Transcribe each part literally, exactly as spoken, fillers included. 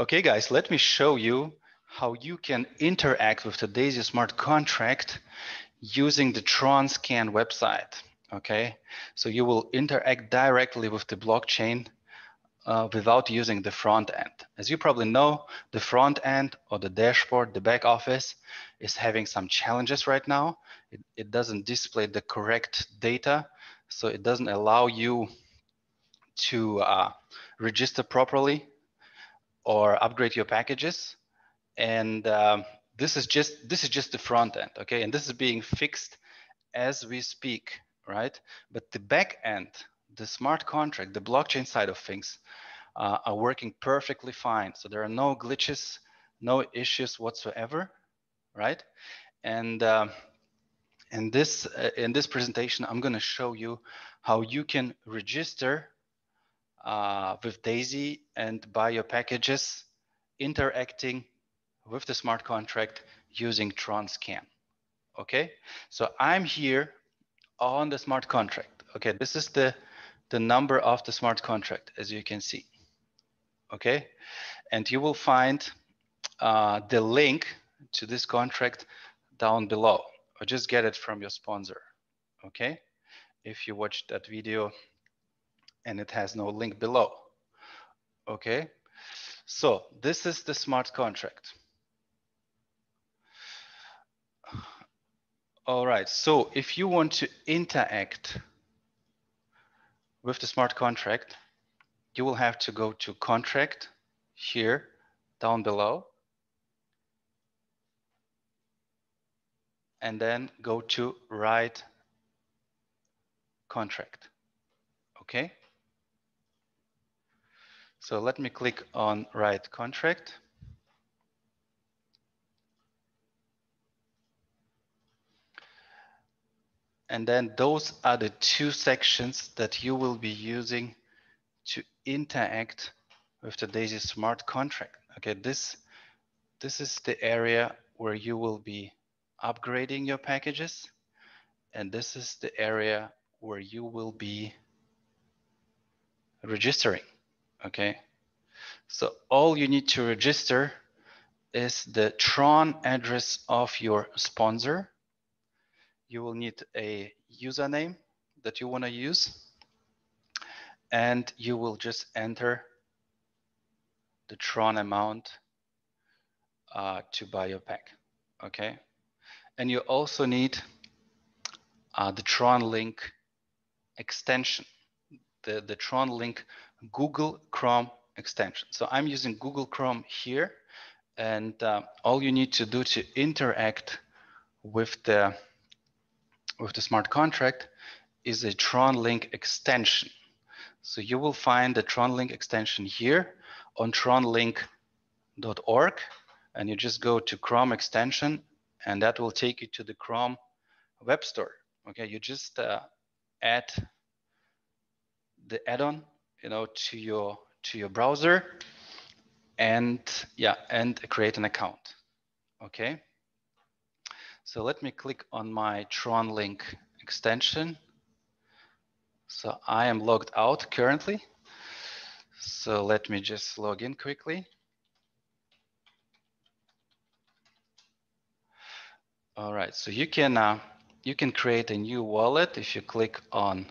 Okay, guys, let me show you how you can interact with the Daisy smart contract using the Tronscan website. Okay, so you will interact directly with the blockchain uh, without using the front end. As you probably know, the front end or the dashboard, the back office is having some challenges right now. It, it doesn't display the correct data, so it doesn't allow you to uh, register properly or upgrade your packages. And um, this is just this is just the front end, okay? And this is being fixed as we speak, right? But the back end, the smart contract, the blockchain side of things uh, are working perfectly fine. So there are no glitches, no issues whatsoever, right? And uh, in this uh, in this presentation, I'm going to show you how you can register uh, with Daisy and buy your packages interacting with the smart contract using Tronscan. Okay, so I'm here on the smart contract. Okay, this is the, the number of the smart contract, as you can see. Okay, and you will find uh, the link to this contract down below, or just get it from your sponsor. Okay, if you watched that video and it has no link below. Okay, so this is the smart contract. All right, so if you want to interact with the smart contract, you will have to go to contract here down below and then go to write contract, okay? So let me click on write contract. And then those are the two sections that you will be using to interact with the Daisy smart contract. Okay, this, this is the area where you will be upgrading your packages. And this is the area where you will be registering, okay? So all you need to register is the Tron address of your sponsor. You will need a username that you want to use, and you will just enter the Tron amount uh, to buy your pack, okay? And you also need uh, the TronLink extension, the, the TronLink Google Chrome extension. So I'm using Google Chrome here, and uh, all you need to do to interact with the with the smart contract is a TronLink extension. So you will find the TronLink extension here on tronlink dot org, and you just go to Chrome extension, and that will take you to the Chrome web store. Okay, you just uh, add the add-on, you know, to your to your browser, and yeah, and create an account. Okay. So let me click on my TronLink extension. So I am logged out currently. So let me just log in quickly. All right, so you can uh, you can create a new wallet if you click on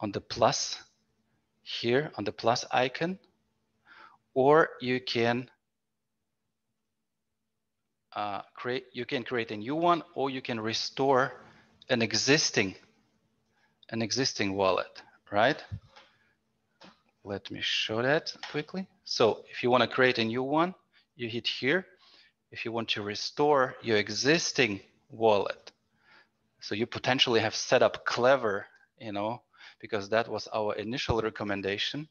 on the plus here on the plus icon, or you can Uh, create, you can create a new one, or you can restore an existing, an existing wallet, right? Let me show that quickly. So if you want to create a new one, you hit here. If you want to restore your existing wallet, so you potentially have set up Clever, you know, because that was our initial recommendation.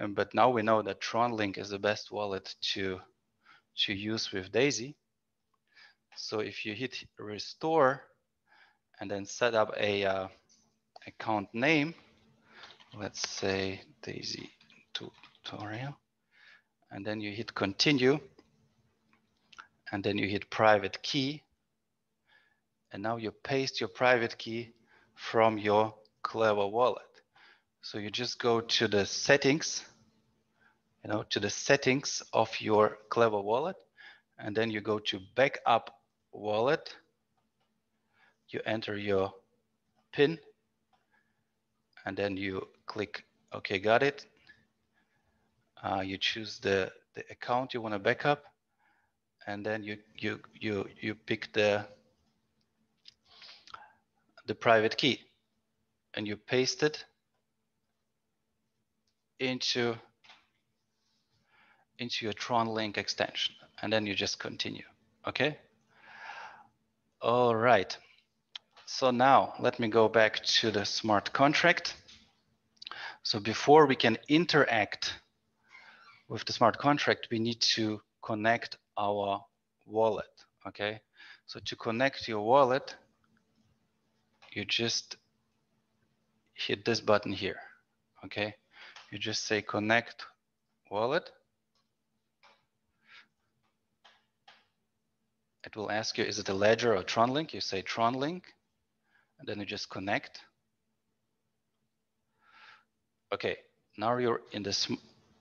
Um, but now we know that TronLink is the best wallet to to use with Daisy. So if you hit restore and then set up a uh, account name, let's say Daisy tutorial, and then you hit continue, and then you hit private key, and now you paste your private key from your Clever wallet. So you just go to the settings you know, to the settings of your Clever wallet, and then you go to backup wallet. You enter your PIN, and then you click OK, got it. Uh, you choose the the account you want to back up, and then you you you you pick the the private key, and you paste it into into your TronLink extension, and then you just continue. Okay. All right. So now let me go back to the smart contract. So before we can interact with the smart contract, we need to connect our wallet. Okay. So to connect your wallet, you just hit this button here. Okay. You just say connect wallet. It will ask you, is it a Ledger or TronLink? You say TronLink, and then you just connect. Okay, now you're in this.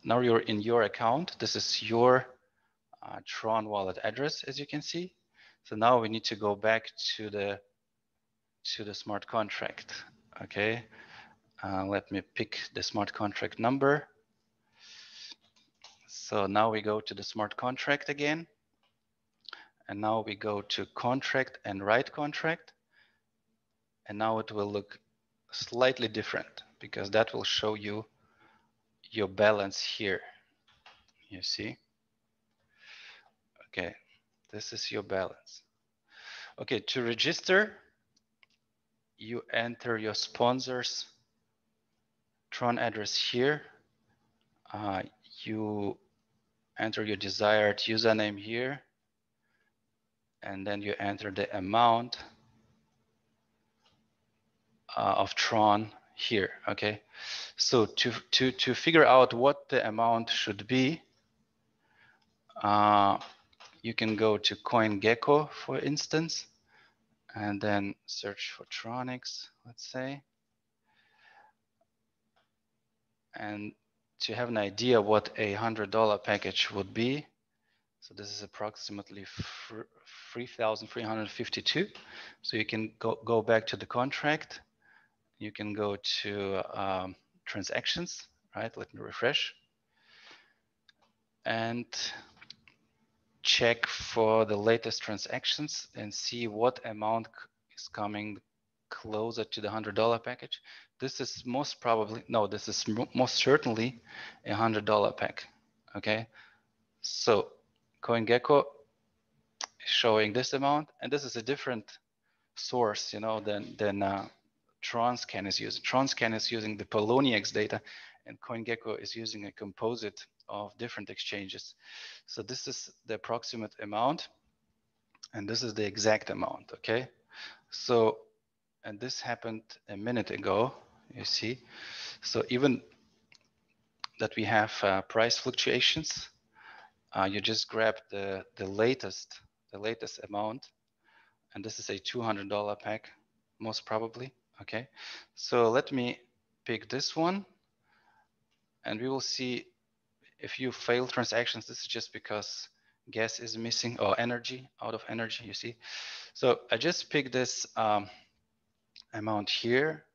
Now you're in your account. This is your uh, Tron wallet address, as you can see. So now we need to go back to the to the smart contract. Okay, uh, let me pick the smart contract number. So now we go to the smart contract again. And now we go to contract and write contract. And now it will look slightly different because that will show you your balance here. You see? Okay, this is your balance. Okay, to register, you enter your sponsor's Tron address here. Uh, you enter your desired username here. And then you enter the amount uh, of Tron here, okay? So to, to, to figure out what the amount should be, uh, you can go to CoinGecko, for instance, and then search for Poloniex, let's say. And to have an idea what a one hundred dollar package would be, so this is approximately three thousand three hundred fifty-two. So you can go, go back to the contract. You can go to um, transactions, right? Let me refresh. And check for the latest transactions and see what amount is coming closer to the one hundred dollar package. This is most probably, no, this is most certainly a one hundred dollar pack, okay? So CoinGecko is showing this amount, and this is a different source, you know, than than uh, Tronscan is using. Tronscan is using the Poloniex data, and CoinGecko is using a composite of different exchanges. So this is the approximate amount, and this is the exact amount. Okay, so and this happened a minute ago. You see, so even that we have uh, price fluctuations. Uh, you just grab the, the latest the latest amount, and this is a two hundred dollar pack, most probably, okay? So let me pick this one, and we will see if you fail transactions. This is just because gas is missing or energy, out of energy, you see? So I just pick this um, amount here,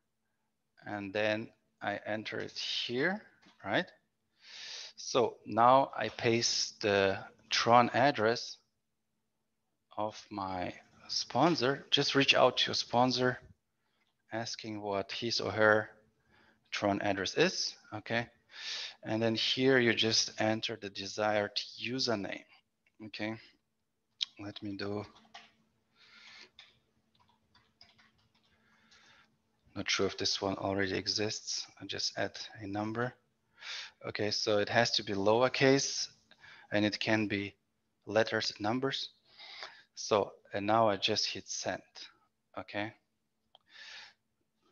and then I enter it here, right? So now I paste the Tron address of my sponsor. Just reach out to your sponsor, asking what his or her Tron address is, okay? And then here you just enter the desired username, okay? Let me do, not sure if this one already exists. I'll just add a number. Okay, so it has to be lowercase, and it can be letters and numbers. So, and now I just hit send, okay?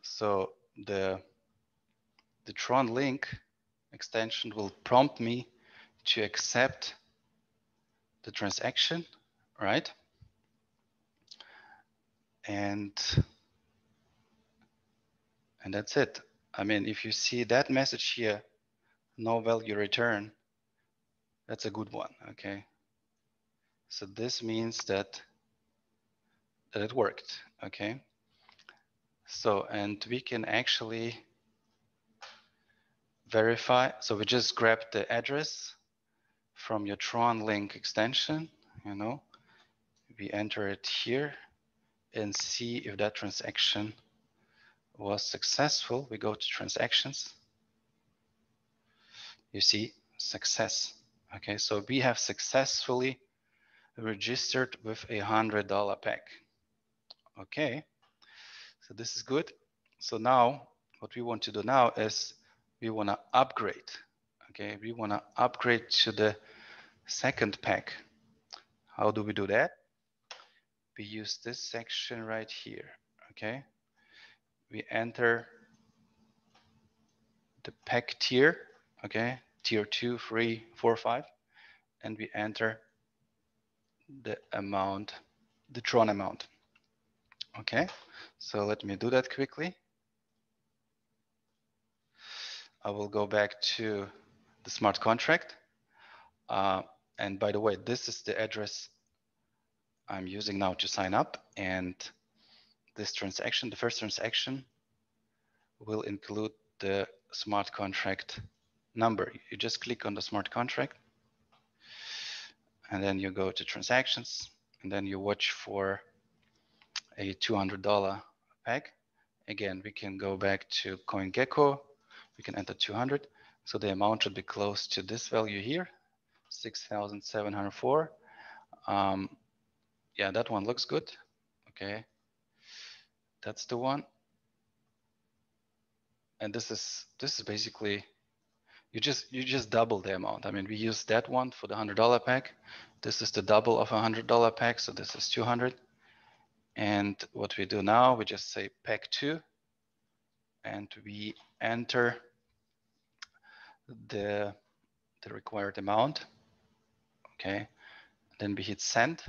So the, the TronLink extension will prompt me to accept the transaction, right? And, and that's it. I mean, if you see that message here, no value return, That's a good one, okay? So this means that, that it worked, okay? So, and we can actually verify. So we just grab the address from your TronLink extension, you know, we enter it here and see if that transaction was successful. We go to transactions. You see success. Okay, so we have successfully registered with a one hundred dollar pack. Okay, so this is good. So now what we want to do now is we want to upgrade. Okay, we want to upgrade to the second pack. How do we do that? We use this section right here. Okay, we enter the pack tier. Okay, tier two, three, four, five, and we enter the amount, the Tron amount. Okay, so let me do that quickly. I will go back to the smart contract. Uh, and by the way, this is the address I'm using now to sign up. And this transaction, the first transaction, will include the smart contract number. You just click on the smart contract and then you go to transactions and then you watch for a two hundred dollar pack. Again, we can go back to CoinGecko. We can enter two hundred. So the amount should be close to this value here, six thousand seven hundred four. Um, yeah, that one looks good. Okay, that's the one. And this is this is basically, you just you just double the amount. I mean, we use that one for the one hundred dollar pack. This is the double of a one hundred dollar pack, so this is two hundred. And what we do now, we just say pack two, and we enter the, the required amount, okay? Then we hit send.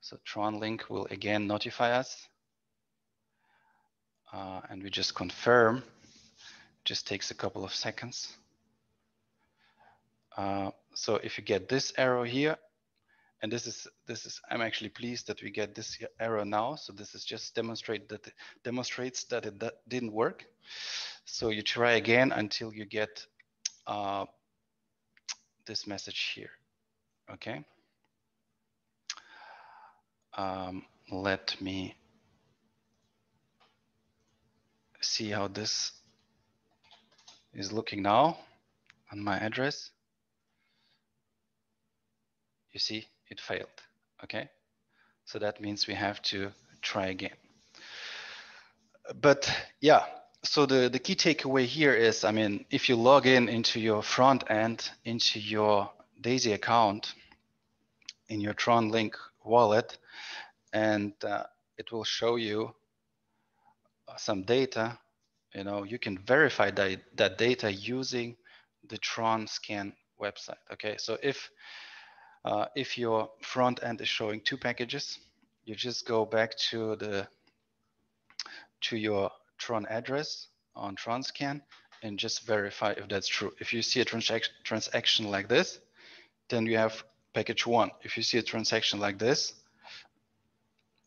So TronLink will again notify us. Uh, and we just confirm, just takes a couple of seconds. Uh, so if you get this arrow here, and this is, this is, I'm actually pleased that we get this error now. So this is just demonstrate that demonstrates that it that didn't work. So you try again until you get uh, this message here. Okay. Um, let me see how this is looking now on my address. You see? It failed, okay? So that means we have to try again. But yeah, so the, the key takeaway here is, I mean, if you log in into your front end, into your Daisy account, in your TronLink wallet, and uh, it will show you some data, you know, you can verify that, that data using the Tronscan website, okay? So if, Uh, if your front end is showing two packages, you just go back to the to your Tron address on Tronscan and just verify if that's true. If you see a transaction transaction like this, then you have package one. If you see a transaction like this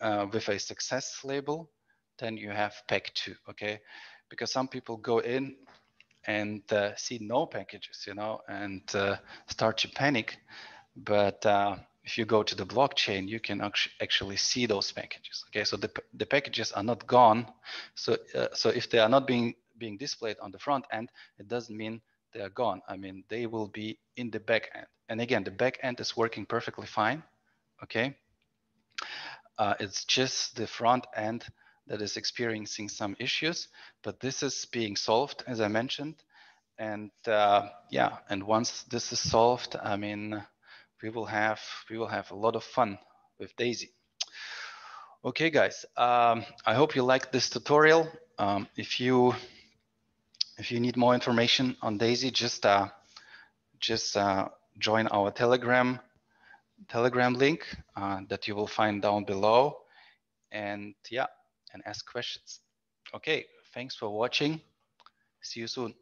uh, with a success label, then you have pack two. Okay, because some people go in and uh, see no packages, you know, and uh, start to panic. But uh, if you go to the blockchain, you can actually see those packages. Okay, so the, the packages are not gone. So uh, so if they are not being being displayed on the front end, it doesn't mean they are gone. I mean, they will be in the back end. And again, the back end is working perfectly fine. Okay, uh, it's just the front end that is experiencing some issues. But this is being solved, as I mentioned. And uh, yeah, and once this is solved, I mean, we will have we will have a lot of fun with Daisy. Okay, guys, um, I hope you liked this tutorial. Um, if you if you need more information on Daisy, just uh, just uh, join our Telegram Telegram link uh, that you will find down below, and yeah, and ask questions. Okay, thanks for watching. See you soon.